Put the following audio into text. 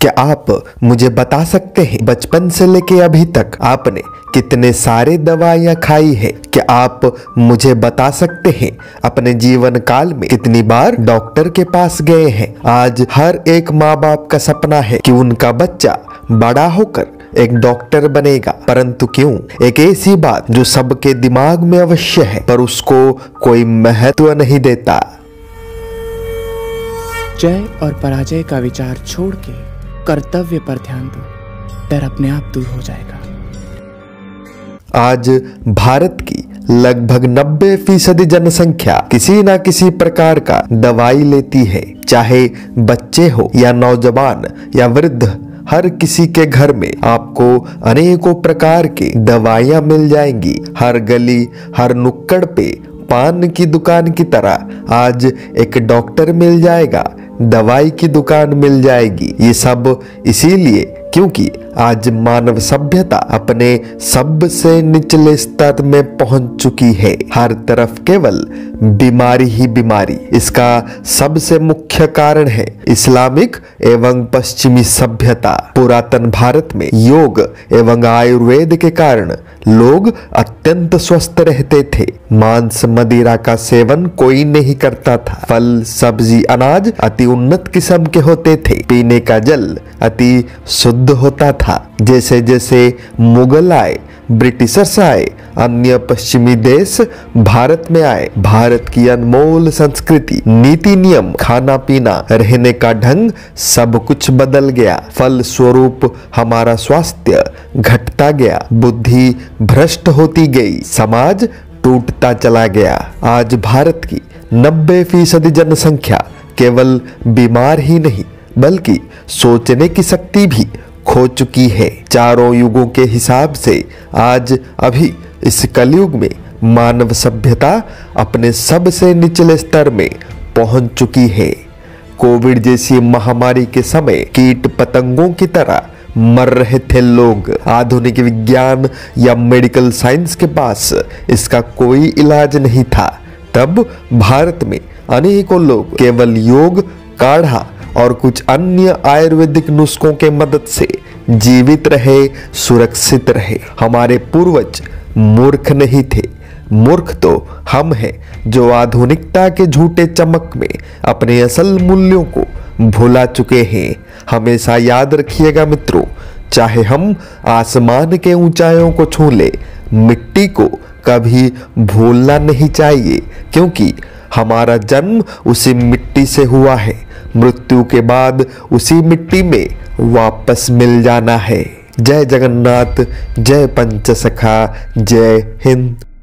क्या आप मुझे बता सकते हैं बचपन से लेके अभी तक आपने कितने सारे दवाइयाँ खाई है? क्या आप मुझे बता सकते हैं अपने जीवन काल में कितनी बार डॉक्टर के पास गए हैं? आज हर एक माँ बाप का सपना है कि उनका बच्चा बड़ा होकर एक डॉक्टर बनेगा, परंतु क्यों? एक ऐसी बात जो सबके दिमाग में अवश्य है पर उसको कोई महत्व नहीं देता। जय और पराजय का विचार छोड़ के कर्तव्य पर ध्यान दो, डर अपने आप दूर हो जाएगा। आज भारत की लगभग 90% जनसंख्या किसी न किसी प्रकार का दवाई लेती है। चाहे बच्चे हो या नौजवान या वृद्ध, हर किसी के घर में आपको अनेकों प्रकार की दवाइयाँ मिल जाएंगी। हर गली हर नुक्कड़ पे पान की दुकान की तरह आज एक डॉक्टर मिल जाएगा, दवाई की दुकान मिल जाएगी। ये सब इसीलिए क्योंकि आज मानव सभ्यता अपने सबसे निचले स्तर में पहुंच चुकी है। हर तरफ केवल बीमारी ही बीमारी। इसका सबसे मुख्य कारण है इस्लामिक एवं पश्चिमी सभ्यता। पुरातन भारत में योग एवं आयुर्वेद के कारण लोग अत्यंत स्वस्थ रहते थे। मांस मदिरा का सेवन कोई नहीं करता था। फल सब्जी अनाज अति उन्नत किस्म के होते थे। पीने का जल अति शुद्ध होता था। जैसे जैसे मुगल आए, ब्रिटिशर्स आए, अन्य पश्चिमी देश भारत में आए, भारत की अनमोल संस्कृति, नीति नियम, खाना पीना, रहने का ढंग सब कुछ बदल गया। फल स्वरूप हमारा स्वास्थ्य घटता गया, बुद्धि भ्रष्ट होती गई, समाज टूटता चला गया। आज भारत की 90% जनसंख्या केवल बीमार ही नहीं बल्कि सोचने की शक्ति भी खो चुकी है। चारों युगों के हिसाब से आज अभी इस कलयुग में मानव सभ्यता अपने सबसे निचले स्तर में पहुंच चुकी है। कोविड जैसी महामारी के समय कीट पतंगों की तरह मर रहे थे लोग। आधुनिक विज्ञान या मेडिकल साइंस के पास इसका कोई इलाज नहीं था। तब भारत में अनेकों लोग केवल योग, काढ़ा और कुछ अन्य आयुर्वेदिक नुस्खों के मदद से जीवित रहे, सुरक्षित रहे। हमारे पूर्वज मूर्ख नहीं थे, मूर्ख तो हम हैं जो आधुनिकता के झूठे चमक में अपने असल मूल्यों को भुला चुके हैं। हमेशा याद रखिएगा मित्रों, चाहे हम आसमान के ऊंचाइयों को छू ले, मिट्टी को कभी भूलना नहीं चाहिए, क्योंकि हमारा जन्म उसी मिट्टी से हुआ है। मृत्यु के बाद उसी मिट्टी में वापस मिल जाना है। जय जगन्नाथ, जय पंचसखा, जय हिंद।